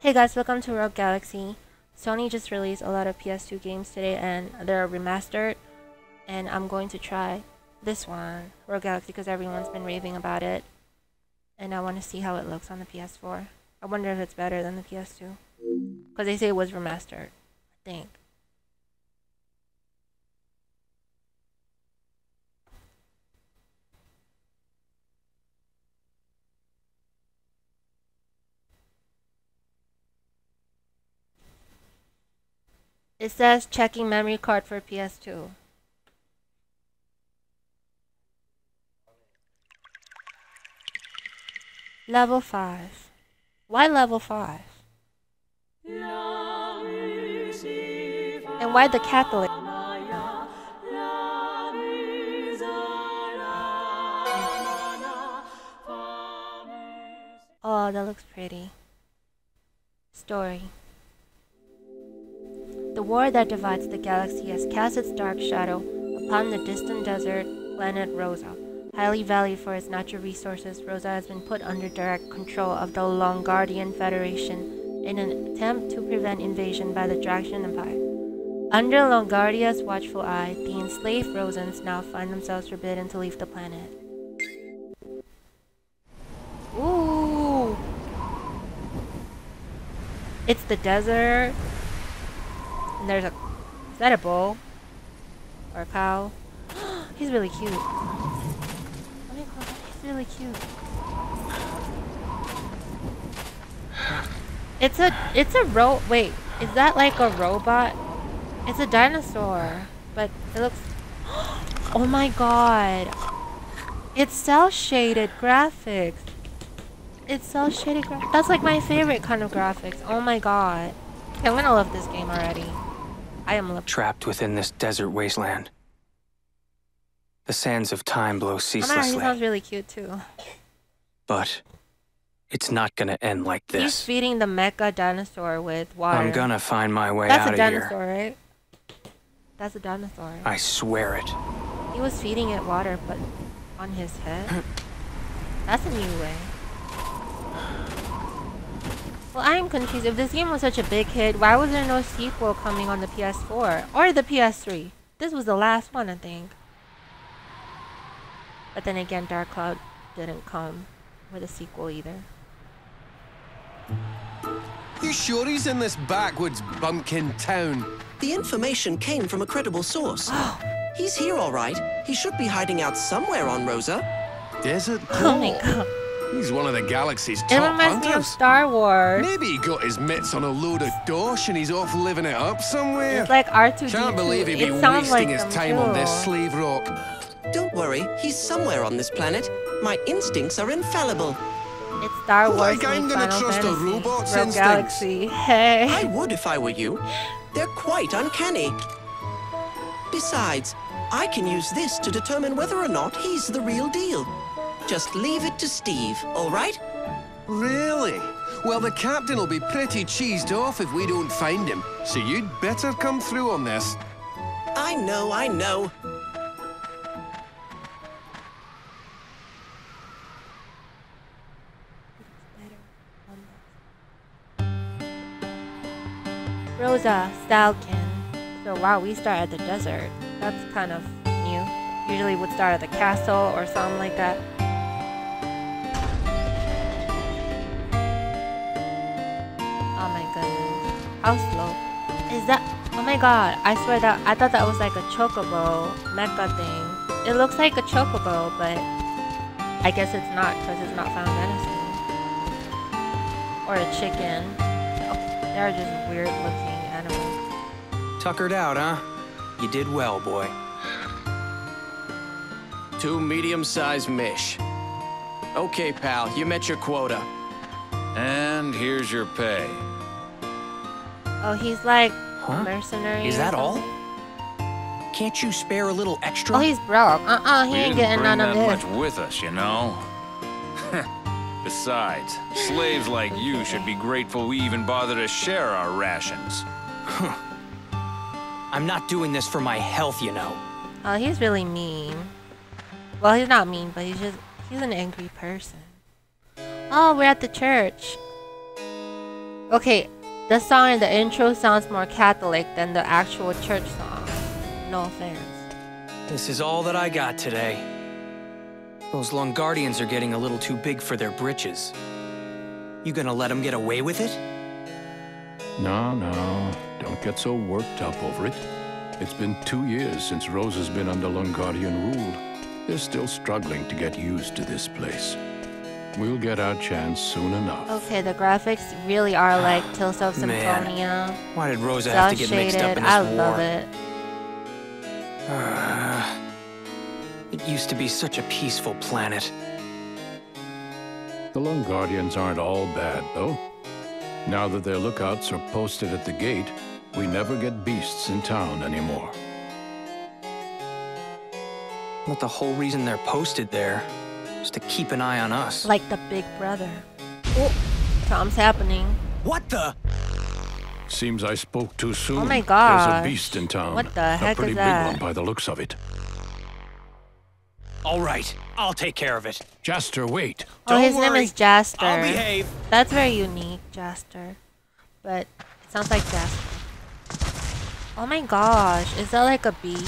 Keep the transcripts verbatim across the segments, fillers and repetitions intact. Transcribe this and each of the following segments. Hey guys, welcome to Rogue Galaxy. Sony just released a lot of P S two games today and they're remastered, and I'm going to try this one, Rogue Galaxy, because everyone's been raving about it and I want to see how it looks on the P S four. I wonder if it's better than the P S two, because they say it was remastered, I think. It says checking memory card for P S two. Level five. Why level five? And why the Catholic? Oh, that looks pretty. Story. The war that divides the galaxy has cast its dark shadow upon the distant desert planet Rosa. Highly valued for its natural resources, Rosa has been put under direct control of the Longardian Federation in an attempt to prevent invasion by the Draxian Empire. Under Longardia's watchful eye, the enslaved Rosans now find themselves forbidden to leave the planet. Ooh! It's the desert. And there's a... Is that a bull? Or a cow? He's really cute. Let me call him. He's really cute. It's a... It's a ro... Wait. Is that like a robot? It's a dinosaur. But it looks... Oh my god. It's cel-shaded graphics. It's cel-shaded graphics. That's like my favorite kind of graphics. Oh my god. I'm gonna love this game already. I am trapped within this desert wasteland. The sands of time blow ceaselessly. Oh, he sounds really cute too. But it's not gonna end like this. He's feeding the mecha dinosaur with water. I'm gonna find my way out of here. That's a dinosaur, right? That's a dinosaur. I swear it. He was feeding it water, but on his head. That's a new way. Well, I'm confused. If this game was such a big hit, why was there no sequel coming on the P S four or the P S three? This was the last one, I think. But then again, Dark Cloud didn't come with a sequel either. You sure he's in this backwoods bumpkin town? The information came from a credible source. Oh. He's here, all right. He should be hiding out somewhere on Rosa. Desert Claw. Oh my god. He's one of the galaxy's top hunters. It reminds me of Star Wars. Maybe he got his mitts on a load of dosh and he's off living it up somewhere. It's like R two D two. Can't believe he'd be wasting his time on this slave rock. Don't worry, he's somewhere on this planet. My instincts are infallible. It's Star Wars. Like I'm gonna trust a robot's instincts. Galaxy. Hey. I would if I were you. They're quite uncanny. Besides, I can use this to determine whether or not he's the real deal. Just leave it to Steve, all right? Really? Well, the captain will be pretty cheesed off if we don't find him, so you'd better come through on this. I know, I know. Rosa, Stalkin. So, wow, we start at the desert. That's kind of new. Usually we'd start at the castle or something like that. How slow is that? Oh my god, I swear that I thought that was like a chocobo mecha thing. It looks like a chocobo, but I guess it's not because it's not found venison. Or a chicken. Oh, they're just weird looking animals. Tuckered out, huh? You did well, boy. Two medium-sized mish. Okay, pal, you met your quota. And here's your pay. Oh, he's like huh? mercenary. Is that all? Can't you spare a little extra? Oh, he's broke. Uh-uh, he we ain't getting none of it. Much with us, you know. Besides, slaves like you should be grateful we even bother to share our rations. I'm not doing this for my health, you know. Oh, he's really mean. Well, he's not mean, but he's just—he's an angry person. Oh, we're at the church. Okay, the song in the intro sounds more Catholic than the actual church song. No offense. This is all that I got today. Those Longardians are getting a little too big for their britches. You gonna let them get away with it? No, no. Don't get so worked up over it. It's been two years since Rosa's been under Longardian rule. They're still struggling to get used to this place. We'll get our chance soon enough. Okay, the graphics really are like Tales of Symphonia. Why did Rosa have to get mixed up in this I war? love it. Uh, it used to be such a peaceful planet. The Longardians aren't all bad, though. Now that their lookouts are posted at the gate, we never get beasts in town anymore. But the whole reason they're posted there is to keep an eye on us. Like the big brother. Oh, something's happening. What the? Seems I spoke too soon. Oh my god. There's a beast in town. What the heck is that? A pretty big one by the looks of it. All right, I'll take care of it. Jaster, wait. Oh, Don't his worry. name is Jaster. I'll behave. That's very unique, Jaster. But it sounds like Jaster. Oh my gosh, is that like a bee?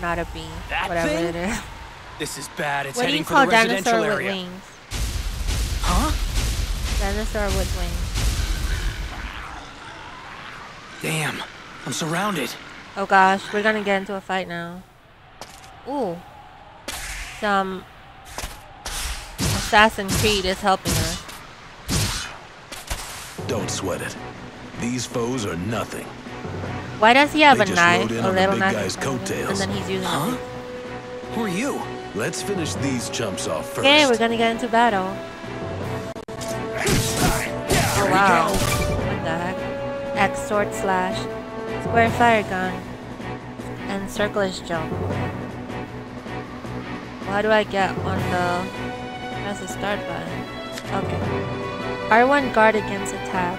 Not a bee. That whatever thing? it is. This is bad. It's what heading for the residential dinosaur area. With wings? Huh? Dinosaur with wings. Damn. I'm surrounded. Oh gosh, we're gonna get into a fight now. Ooh. Some Assassin's Creed is helping us. Don't sweat it. These foes are nothing. Why does he have they a knife? A little knife. Guy's coattails. And then he's using huh? it. Who are you? Let's finish these chumps off first. Okay, we're gonna get into battle. Yeah, oh wow. What the heck? X sword slash. Square fire gun and circlish jump. Well, how do I get on the? Press the start button. Okay. R one guard against attack.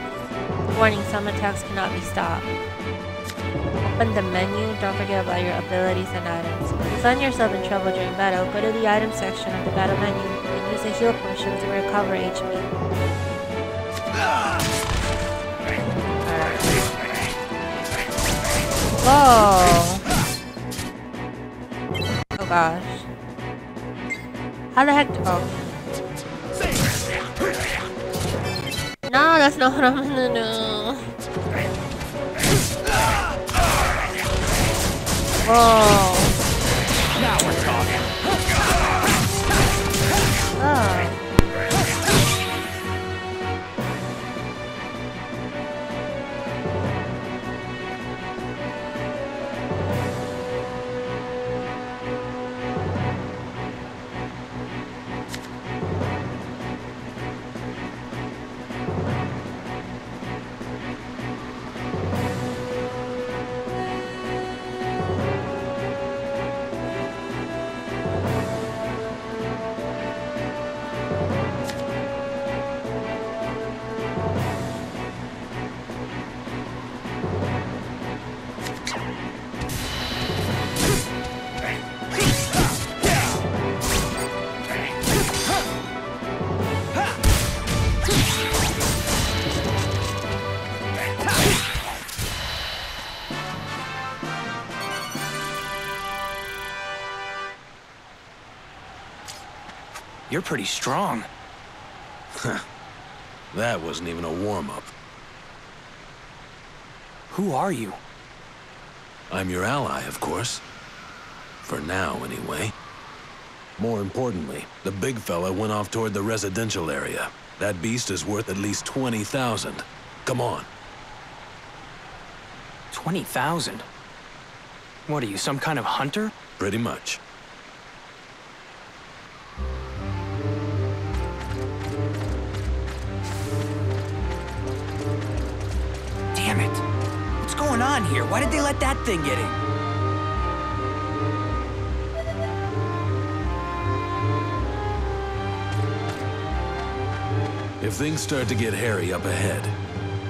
Warning: some attacks cannot be stopped. Open the menu. Don't forget about your abilities and items. If you find yourself in trouble during battle, go to the item section of the battle menu and use the heal potion to recover H P. Whoa! Oh gosh. How the heck do- oh. No, that's not what I'm gonna do. Whoa. Oh. You're pretty strong. Huh. That wasn't even a warm-up. Who are you? I'm your ally, of course. For now, anyway. More importantly, the big fella went off toward the residential area. That beast is worth at least twenty thousand. Come on. twenty thousand? What are you, some kind of hunter? Pretty much. On here? Why did they let that thing get in? If things start to get hairy up ahead,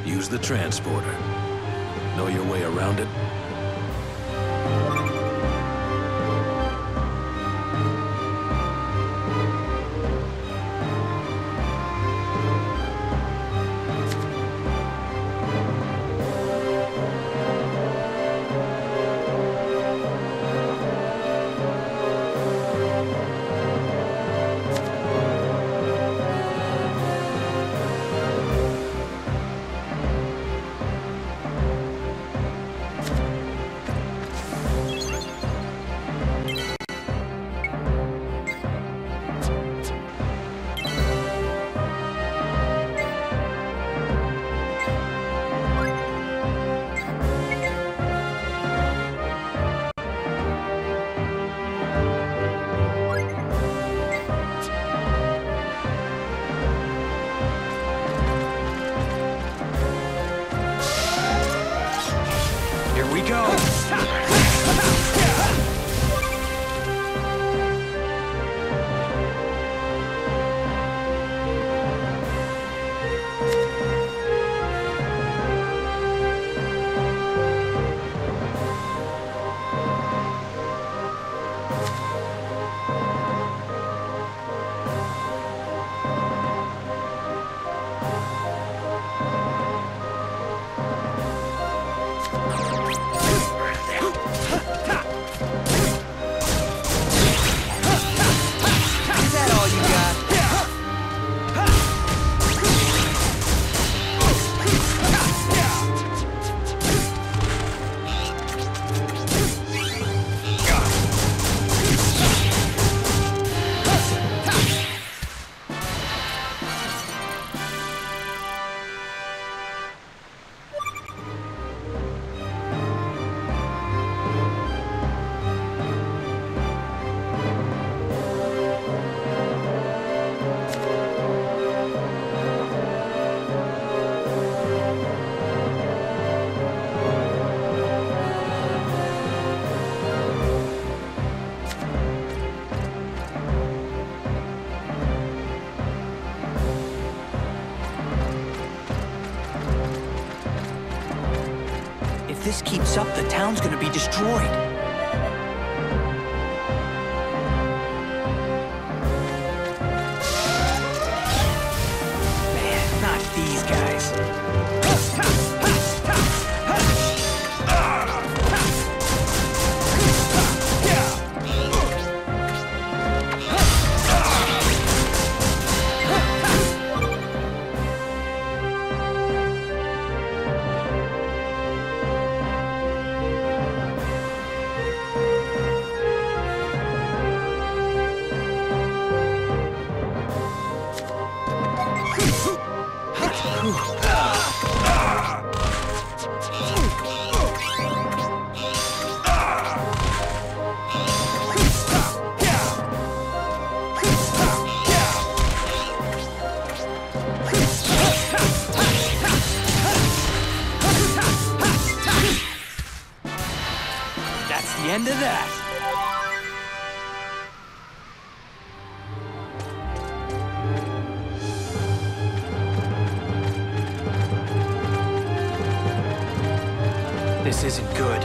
use the transporter. Know your way around it? this keeps up, the town's gonna be destroyed. Man, not these guys. End of that. This isn't good.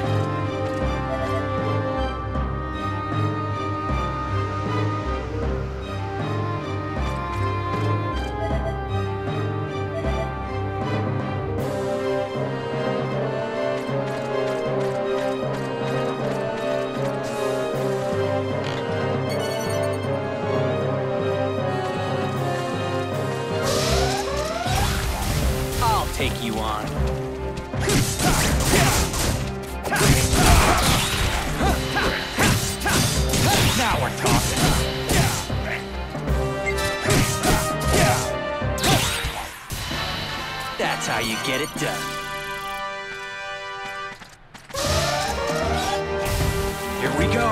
That's how you get it done. Here we go.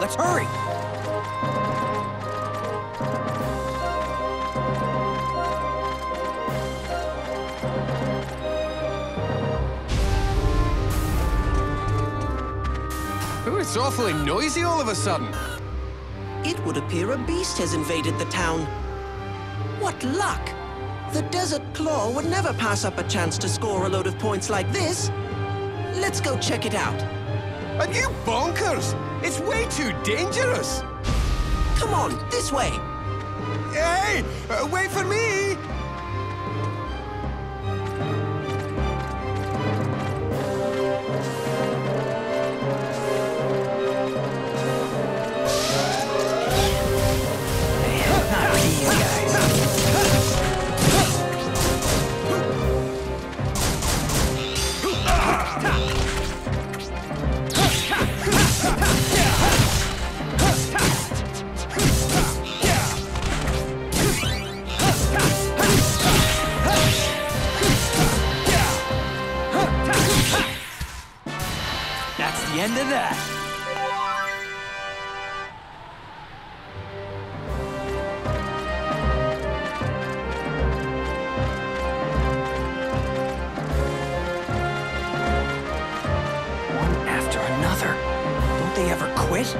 Let's hurry! Ooh, it's awfully noisy all of a sudden. It would appear a beast has invaded the town. What luck! The Desert Claw would never pass up a chance to score a load of points like this. Let's go check it out. Are you bonkers? It's way too dangerous! Come on, this way! Hey! Uh, wait for me! End of that. One after another. Don't they ever quit?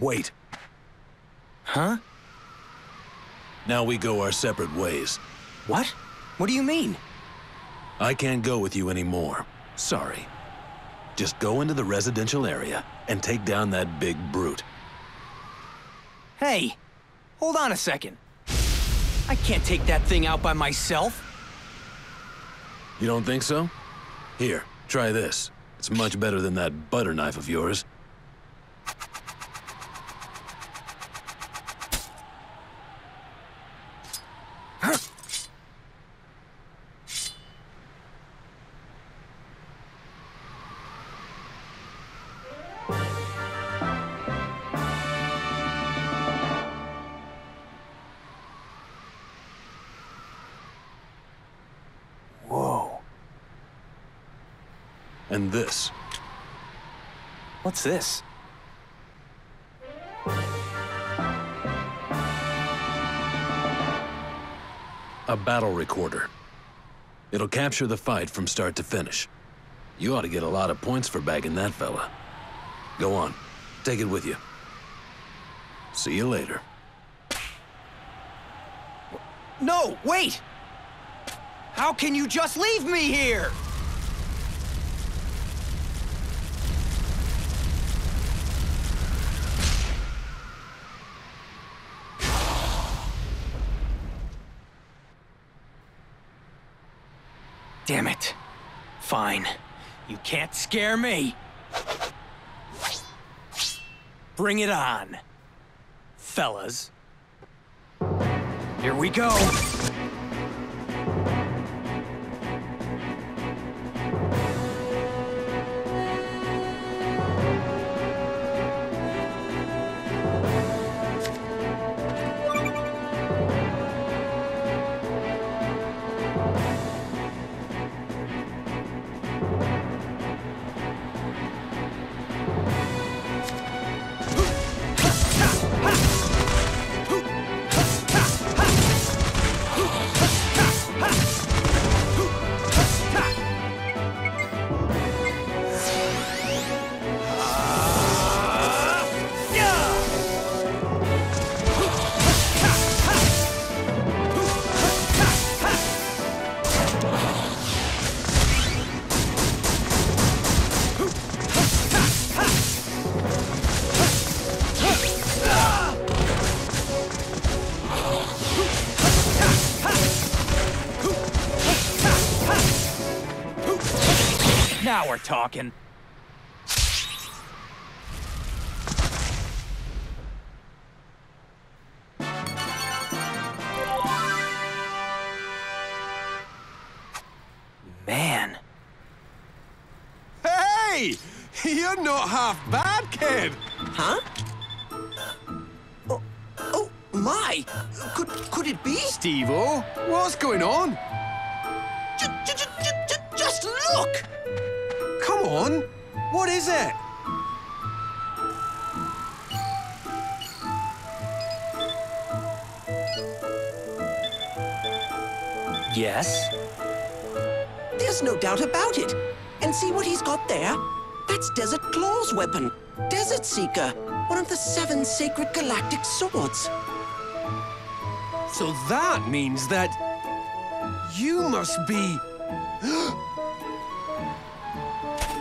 Wait. Huh? Now we go our separate ways. What? What do you mean? I can't go with you anymore. Sorry. Just go into the residential area and take down that big brute. Hey! Hold on a second. I can't take that thing out by myself. You don't think so? Here, try this. It's much better than that butter knife of yours. And this. What's this? A battle recorder. It'll capture the fight from start to finish. You ought to get a lot of points for bagging that fella. Go on, take it with you. See you later. No, wait! How can you just leave me here? Damn it. Fine. You can't scare me. Bring it on, fellas. Here we go. we're talking. Man. Hey! You're not half bad, kid! Huh? Oh, oh my! Could, could it be? Steve-o, what's going on? Just look! Come on, what is it? Yes? There's no doubt about it. And see what he's got there? That's Desert Claw's weapon, Desert Seeker, one of the seven sacred galactic swords. So that means that you must be...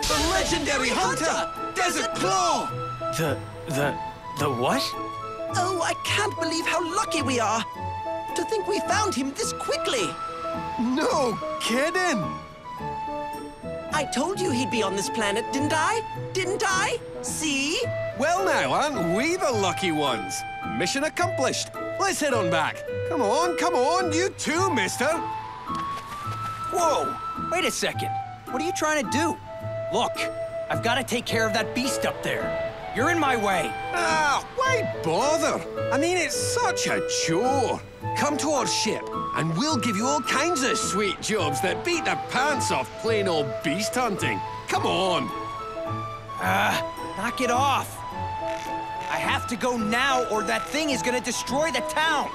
the legendary hunter, hunter Desert Claw! The... the... the what? Oh, I can't believe how lucky we are! To think we found him this quickly! No kidding! I told you he'd be on this planet, didn't I? Didn't I? See? Well now, aren't we the lucky ones? Mission accomplished. Let's head on back. Come on, come on, you too, mister! Whoa! Wait a second. What are you trying to do? Look, I've got to take care of that beast up there. You're in my way. Ah, why bother? I mean, it's such a chore. Come to our ship, and we'll give you all kinds of sweet jobs that beat the pants off plain old beast hunting. Come on. Ah, uh, knock it off. I have to go now, or that thing is going to destroy the town.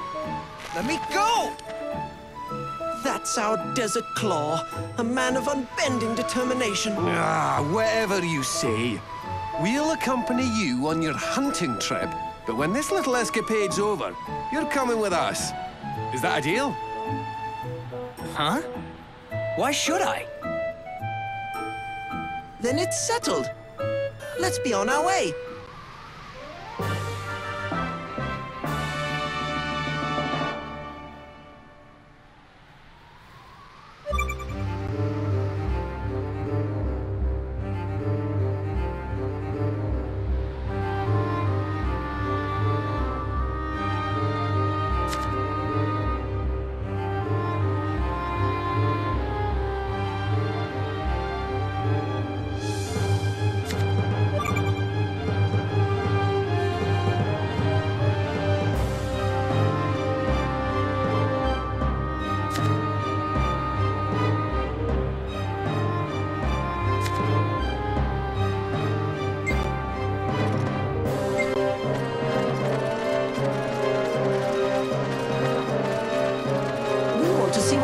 Let me go. That's our Desert Claw, a man of unbending determination. Ah, whatever you say. We'll accompany you on your hunting trip, but when this little escapade's over, you're coming with us. Is that a deal? Huh? Why should I? Then it's settled. Let's be on our way.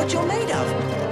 You're made of.